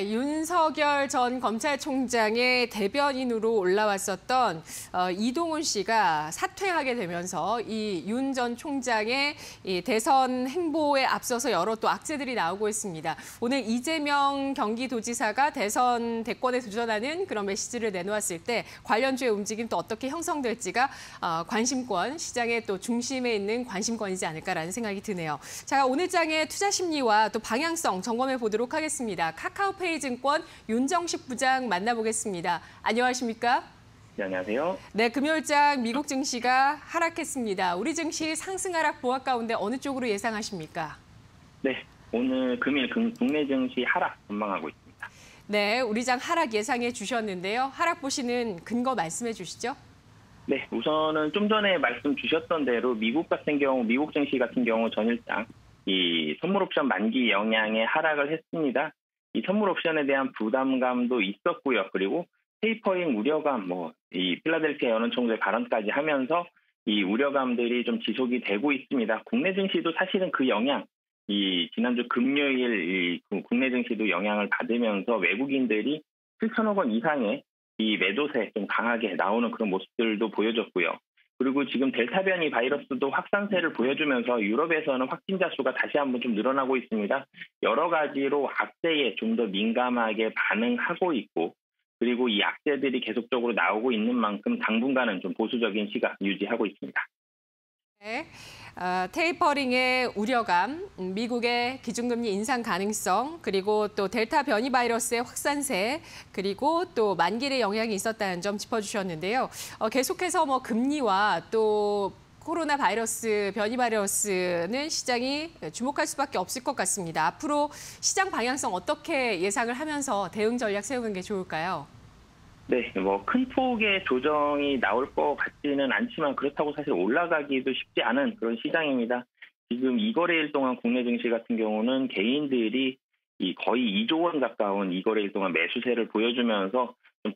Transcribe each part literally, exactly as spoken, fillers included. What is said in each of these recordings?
윤석열 전 검찰총장의 대변인으로 올라왔었던 이동훈 씨가 사퇴하게 되면서 이 윤 전 총장의 대선 행보에 앞서서 여러 또 악재들이 나오고 있습니다. 오늘 이재명 경기도지사가 대선 대권에 도전하는 그런 메시지를 내놓았을 때 관련주의 움직임 또 어떻게 형성될지가 관심권, 시장의 또 중심에 있는 관심권이지 않을까라는 생각이 드네요. 자, 오늘 장의 투자 심리와 또 방향성 점검해 보도록 하겠습니다. 카카오 증권 윤정식 부장 만나보겠습니다. 안녕하십니까? 네, 안녕하세요. 네, 금요일장 미국 증시가 하락했습니다. 우리 증시 상승 하락 보합 가운데 어느 쪽으로 예상하십니까? 네, 오늘 금일 국내 증시 하락 전망하고 있습니다. 네, 우리 장 하락 예상해 주셨는데요. 하락 보시는 근거 말씀해 주시죠. 네, 우선은 좀 전에 말씀 주셨던 대로 미국 같은 경우, 미국 증시 같은 경우 전일장 이 선물옵션 만기 영향에 하락을 했습니다. 이 선물 옵션에 대한 부담감도 있었고요. 그리고 테이퍼링 우려감, 뭐 이 필라델피아 연은총재 발언까지 하면서 이 우려감들이 좀 지속이 되고 있습니다. 국내 증시도 사실은 그 영향, 이 지난주 금요일 이 국내 증시도 영향을 받으면서 외국인들이 칠천억 원 이상의 이 매도세 좀 강하게 나오는 그런 모습들도 보여줬고요. 그리고 지금 델타 변이 바이러스도 확산세를 보여주면서 유럽에서는 확진자 수가 다시 한번 좀 늘어나고 있습니다. 여러 가지로 악재에 좀 더 민감하게 반응하고 있고, 그리고 이 악재들이 계속적으로 나오고 있는 만큼 당분간은 좀 보수적인 시각 유지하고 있습니다. 네, 어, 테이퍼링의 우려감, 미국의 기준금리 인상 가능성, 그리고 또 델타 변이 바이러스의 확산세, 그리고 또 만기의 영향이 있었다는 점 짚어주셨는데요. 어, 계속해서 뭐 금리와 또 코로나 바이러스, 변이 바이러스는 시장이 주목할 수밖에 없을 것 같습니다. 앞으로 시장 방향성 어떻게 예상을 하면서 대응 전략 세우는 게 좋을까요? 네, 뭐 큰 폭의 조정이 나올 것 같지는 않지만 그렇다고 사실 올라가기도 쉽지 않은 그런 시장입니다. 지금 이 거래일 동안 국내 증시 같은 경우는 개인들이 이 거의 이조 원 가까운 이 거래일 동안 매수세를 보여주면서 좀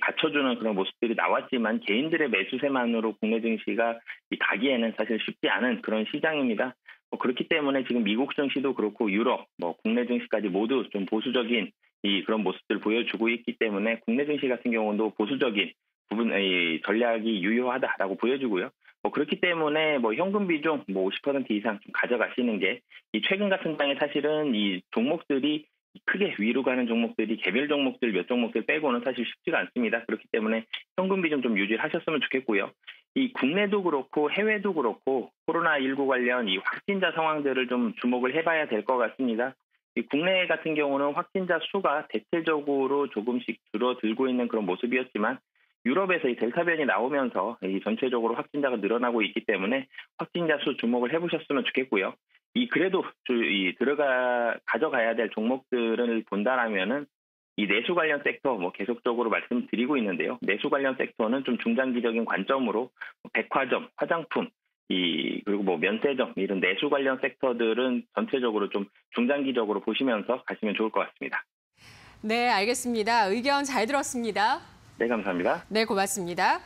받쳐주는 그런 모습들이 나왔지만 개인들의 매수세만으로 국내 증시가 가기에는 사실 쉽지 않은 그런 시장입니다. 뭐 그렇기 때문에 지금 미국 증시도 그렇고 유럽, 뭐 국내 증시까지 모두 좀 보수적인 이 그런 모습들 보여주고 있기 때문에 국내 증시 같은 경우도 보수적인 부분의 전략이 유효하다라고 보여주고요. 뭐 그렇기 때문에 뭐 현금 비중 뭐 오십 퍼센트 이상 좀 가져가시는 게, 이 최근 같은 장에 사실은 이 종목들이 크게 위로 가는 종목들이 개별 종목들 몇 종목들 빼고는 사실 쉽지가 않습니다. 그렇기 때문에 현금 비중 좀 유지하셨으면 좋겠고요. 이 국내도 그렇고 해외도 그렇고 코로나 십구 관련 이 확진자 상황들을 좀 주목을 해봐야 될 것 같습니다. 이 국내 같은 경우는 확진자 수가 대체적으로 조금씩 줄어들고 있는 그런 모습이었지만 유럽에서 이 델타 변이 나오면서 이 전체적으로 확진자가 늘어나고 있기 때문에 확진자 수 주목을 해보셨으면 좋겠고요. 이 그래도 이 들어가 가져가야 될 종목들을 본다라면은 이 내수 관련 섹터 뭐 계속적으로 말씀드리고 있는데요. 내수 관련 섹터는 좀 중장기적인 관점으로 백화점, 화장품, 이 그리고 뭐 면세점 이런 내수 관련 섹터들은 전체적으로 좀 중장기적으로 보시면서 가시면 좋을 것 같습니다. 네, 알겠습니다. 의견 잘 들었습니다. 네, 감사합니다. 네, 고맙습니다.